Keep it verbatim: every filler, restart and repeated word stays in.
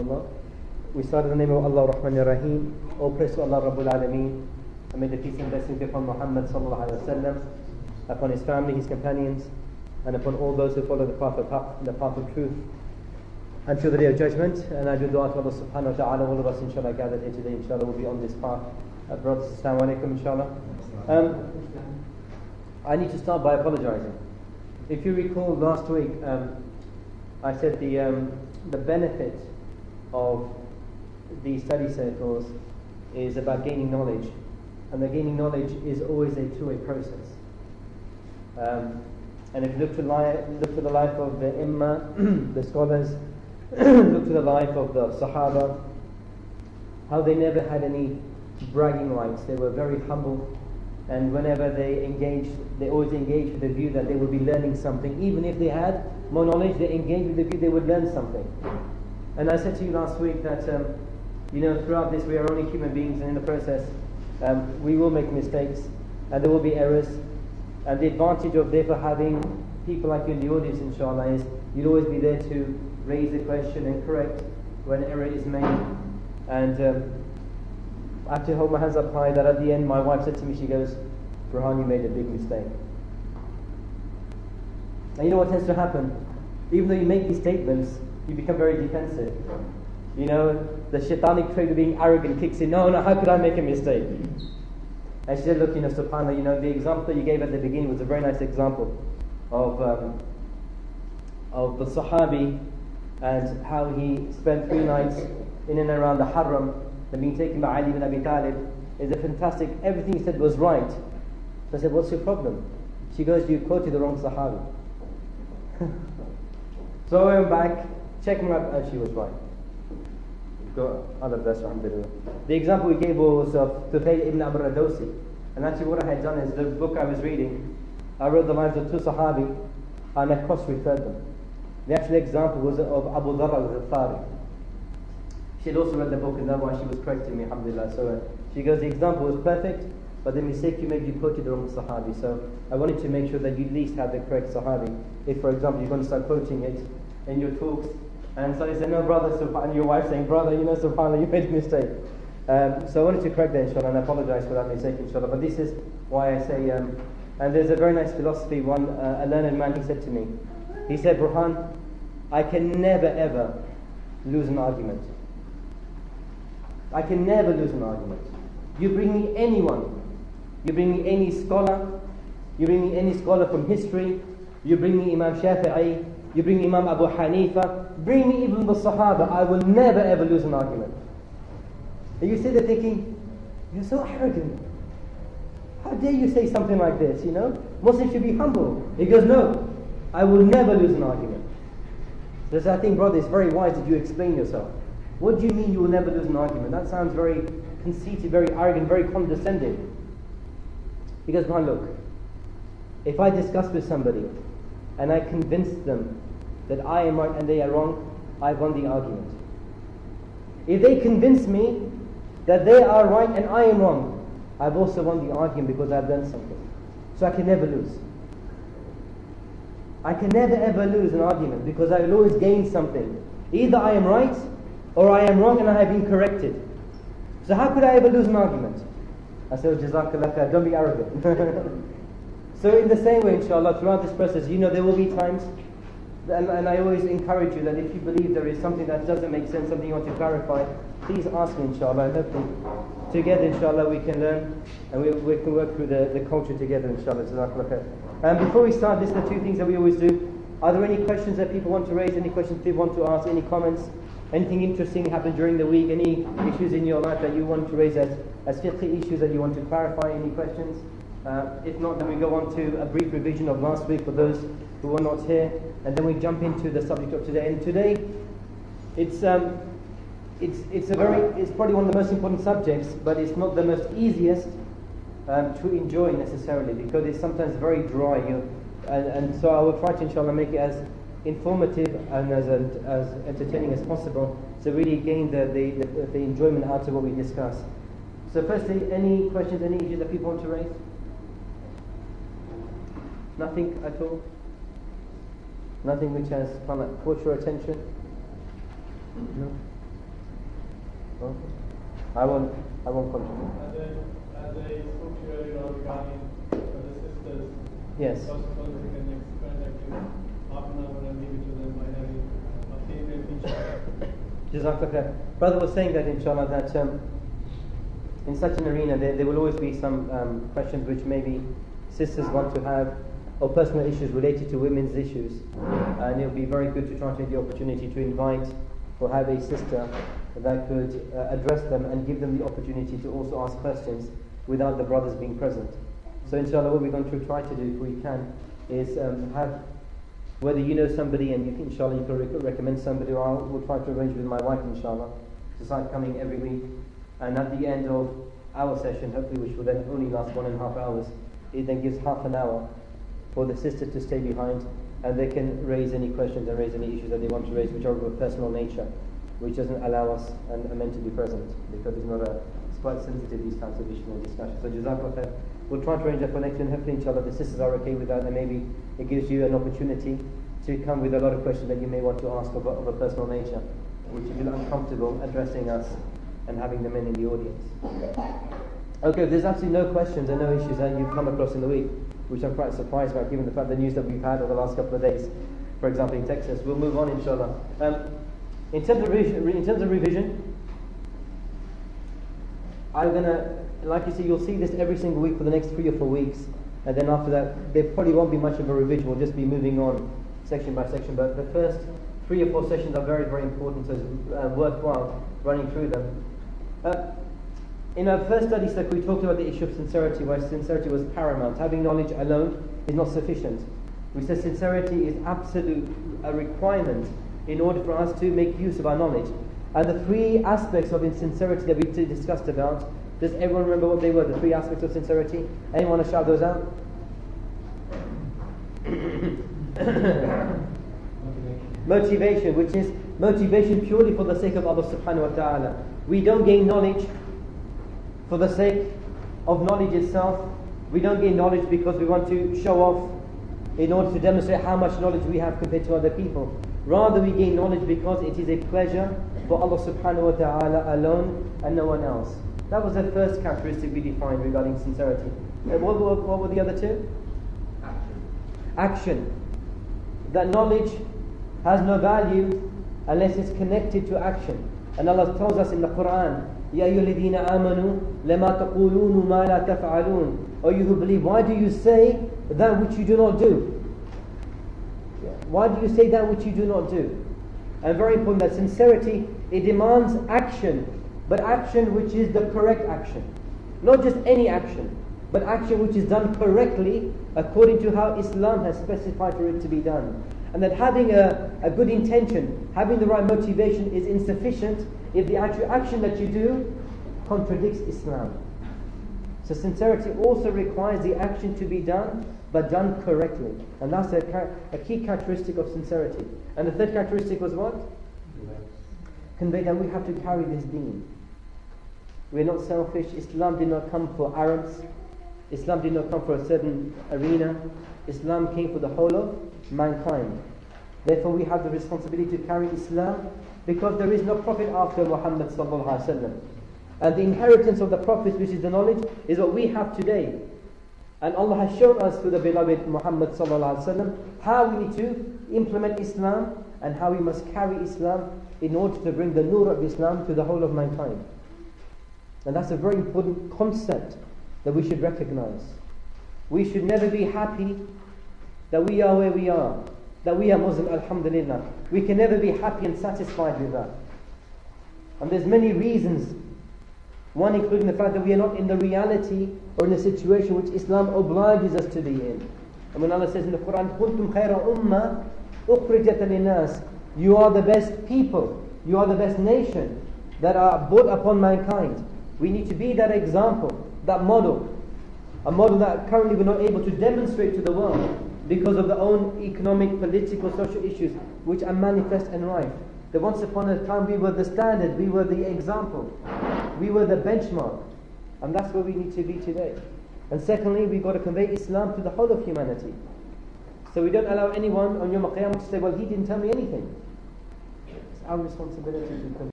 Allah. We start in the name of Allah Rahman Rahim. All praise to Allah Rabbul Alameen. And may the peace and blessings be upon Muhammad sallallahu alaihi wasallam, upon his family, his companions, and upon all those who follow the path of haqq, the path of truth, until the day of judgment. And I do dua to Allah subhanahu wa ta'ala. All of us inshallah gathered here today, inshallah, will be on this path. Uh, brothers, assalamu alaikum inshallah. Um, I need to start by apologizing. If you recall last week, um, I said the um, the benefit of these study circles is about gaining knowledge, and the gaining knowledge is always a two-way process. Um, and if you look to, li look to the life of the Imma, the scholars, look to the life of the Sahaba, how they never had any bragging rights. They were very humble, and whenever they engaged, they always engaged with the view that they would be learning something. Even if they had more knowledge, they engaged with the view they would learn something. And I said to you last week that um, you know, throughout this we are only human beings, and in the process um, we will make mistakes and there will be errors. And the advantage of therefore having people like you in the audience inshallah is you'll always be there to raise the question and correct when error is made. And um, I have to hold my hands up high that at the end my wife said to me, she goes, "Burhan, you made a big mistake." And you know what tends to happen? Even though you make these statements, you become very defensive. You know, the shaitanic trait of being arrogant kicks in. No, no, how could I make a mistake? And she said, "Look, you know, subhanAllah, you know, the example you gave at the beginning was a very nice example of um, of the Sahabi and how he spent three nights in and around the Haram, that being taken by Ali bin Abi Talib is a fantastic, everything he said was right." So I said, "What's your problem?" She goes, "You quoted the wrong Sahabi." So I went back, checked her up, and she was right. The example we gave was of Tufayl ibn Abu Radosi. And actually what I had done is the book I was reading, I wrote the lines of two Sahabi and I cross-referred them. The actual example was of Abu Dara. She had also read the book, and that's why she was correcting me, alhamdulillah. So uh, she goes, "The example was perfect, but the mistake you made, you quoted the wrong Sahabi." So I wanted to make sure that you at least have the correct Sahabi. If, for example, you're going to start quoting it in your talks, and so they say, "No, brother," and your wife saying, "Brother, you know, subhanAllah, you made a mistake." Um, so I wanted to correct that, inshallah, and I apologize for that mistake, inshallah. But this is why I say, um, and there's a very nice philosophy. One, uh, a learned man, he said to me, he said, "Burhan, I can never ever lose an argument. I can never lose an argument. You bring me anyone, you bring me any scholar, you bring me any scholar from history, you bring me Imam Shafi'i, you bring me Imam Abu Hanifa, bring me even the Sahaba, I will never ever lose an argument." And you sit there thinking, "You're so arrogant. How dare you say something like this, you know? Muslims should be humble." He goes, "No, I will never lose an argument." So I think, brother, it's very wise that you explain yourself. What do you mean you will never lose an argument? That sounds very conceited, very arrogant, very condescending. He goes, "Well, look, if I discuss with somebody and I convince them that I am right and they are wrong, I've won the argument. If they convince me that they are right and I am wrong, I've also won the argument because I've done something. So I can never lose. I can never ever lose an argument because I will always gain something. Either I am right, or I am wrong and I have been corrected. So how could I ever lose an argument?" I said, "Jazakallah khair, don't be arrogant." So in the same way, inshallah, throughout this process, you know, there will be times, and, and I always encourage you that if you believe there is something that doesn't make sense, something you want to clarify, please ask me, inshallah. And hopefully together, inshallah, we can learn and we, we can work through the, the culture together, inshallah. Jazakallah khair. And before we start, this is the two things that we always do. Are there any questions that people want to raise, any questions people want to ask, any comments? Anything interesting happened during the week? Any issues in your life that you want to raise as, as fiqh issues that you want to clarify? Any questions? Uh, if not, then we go on to a brief revision of last week for those who were not here. And then we jump into the subject of today. And today, it's um, it's it's a very it's probably one of the most important subjects, but it's not the most easiest um, to enjoy necessarily, because it's sometimes very dry. You know? and, and so I will try to, inshallah, make it as informative and as as entertaining as possible, to really gain the, the, the, the enjoyment out of what we discuss. So firstly, any questions, any issues that people want to raise? Nothing at all? Nothing which has kind of caught your attention? No? Okay. I won't, I won't continue. As I spoke to you earlier on regarding the sisters, yes, subsequently they can contact you half an hour and leave it to them by having a female teacher. Jazakallah khair. Brother was saying that inshallah that um, in such an arena there, there will always be some um, questions which maybe sisters want to have, or personal issues related to women's issues, and it would be very good to try to take the opportunity to invite or have a sister that could uh, address them and give them the opportunity to also ask questions without the brothers being present. So inshallah what we're going to try to do if we can is um, have, whether you know somebody and you can, inshallah you can rec recommend somebody, or I will try to arrange with my wife inshallah to start coming every week, and at the end of our session, hopefully, which will then only last one and a half hours, it then gives half an hour for the sister to stay behind, and they can raise any questions and raise any issues that they want to raise which are of a personal nature, which doesn't allow us and are meant to be present, because it's not a, it's quite sensitive, these types of issues and discussions. So Jazakallah khair. We'll try to arrange that for next year, and hopefully inshallah the sisters are okay with that, and maybe it gives you an opportunity to come with a lot of questions that you may want to ask of a, of a personal nature, which you feel uncomfortable addressing us and having them in, in the audience. Okay, if there's absolutely no questions and no issues that you've come across in the week, which I'm quite surprised about given the fact the news that we've had over the last couple of days, for example in Texas. We'll move on inshallah. Um, in, terms of in terms of revision, I'm going to, like you see, you'll see this every single week for the next three or four weeks, and then after that there probably won't be much of a revision, we'll just be moving on section by section, but the first three or four sessions are very, very important, so it's uh, worthwhile running through them. Uh, In our first study circle, we talked about the issue of sincerity, where sincerity was paramount. Having knowledge alone is not sufficient. We said sincerity is absolute a requirement in order for us to make use of our knowledge. And the three aspects of insincerity that we discussed about, does everyone remember what they were, the three aspects of sincerity? Anyone want to shout those out? Motivation. Motivation, which is motivation purely for the sake of Allah subhanahu wa ta'ala. We don't gain knowledge for the sake of knowledge itself. We don't gain knowledge because we want to show off in order to demonstrate how much knowledge we have compared to other people. Rather we gain knowledge because it is a pleasure for Allah subhanahu wa ta'ala alone and no one else. That was the first characteristic we defined regarding sincerity. And what, what, what were the other two? Action. Action. That knowledge has no value unless it's connected to action. And Allah tells us in the Quran, يَا أَيُّهَا الَّذِينَ آمَنُوا لَمَا تَقُولُونُ مَا لَا تَفْعَلُونَ. O you who believe, why do you say that which you do not do? Why do you say that which you do not do? And very important that sincerity, it demands action, but action which is the correct action. Not just any action, but action which is done correctly according to how Islam has specified for it to be done. And that having a, a good intention, having the right motivation is insufficient if the actual action that you do contradicts Islam. So sincerity also requires the action to be done, but done correctly. And that's a, a key characteristic of sincerity. And the third characteristic was what? Yes. Convey that we have to carry this deen. We're not selfish. Islam did not come for Arabs. Islam did not come for a certain arena. Islam came for the whole of mankind. Therefore we have the responsibility to carry Islam, because there is no prophet after Muhammad sallallahu alaihi wasallam, and the inheritance of the prophets, which is the knowledge, is what we have today. And Allah has shown us through the beloved Muhammad sallallahu alaihi wasallam how we need to implement Islam and how we must carry Islam in order to bring the nur of Islam to the whole of mankind. And that's a very important concept that we should recognize. We should never be happy that we are where we are, that we are Muslim, alhamdulillah. We can never be happy and satisfied with that. And there's many reasons. One including the fact that we are not in the reality or in the situation which Islam obliges us to be in. And when Allah says in the Quran, "Kuntum khayra ummah ukhrijat linnas," you are the best people, you are the best nation that are brought upon mankind. We need to be that example, that model. A model that currently we're not able to demonstrate to the world, because of their own economic, political, social issues, which are manifest and rife. That once upon a time we were the standard, we were the example, we were the benchmark. And that's where we need to be today. And secondly, we've got to convey Islam to the whole of humanity. So we don't allow anyone on Yawm al-Qiyamah to say, well, he didn't tell me anything. It's our responsibility to convey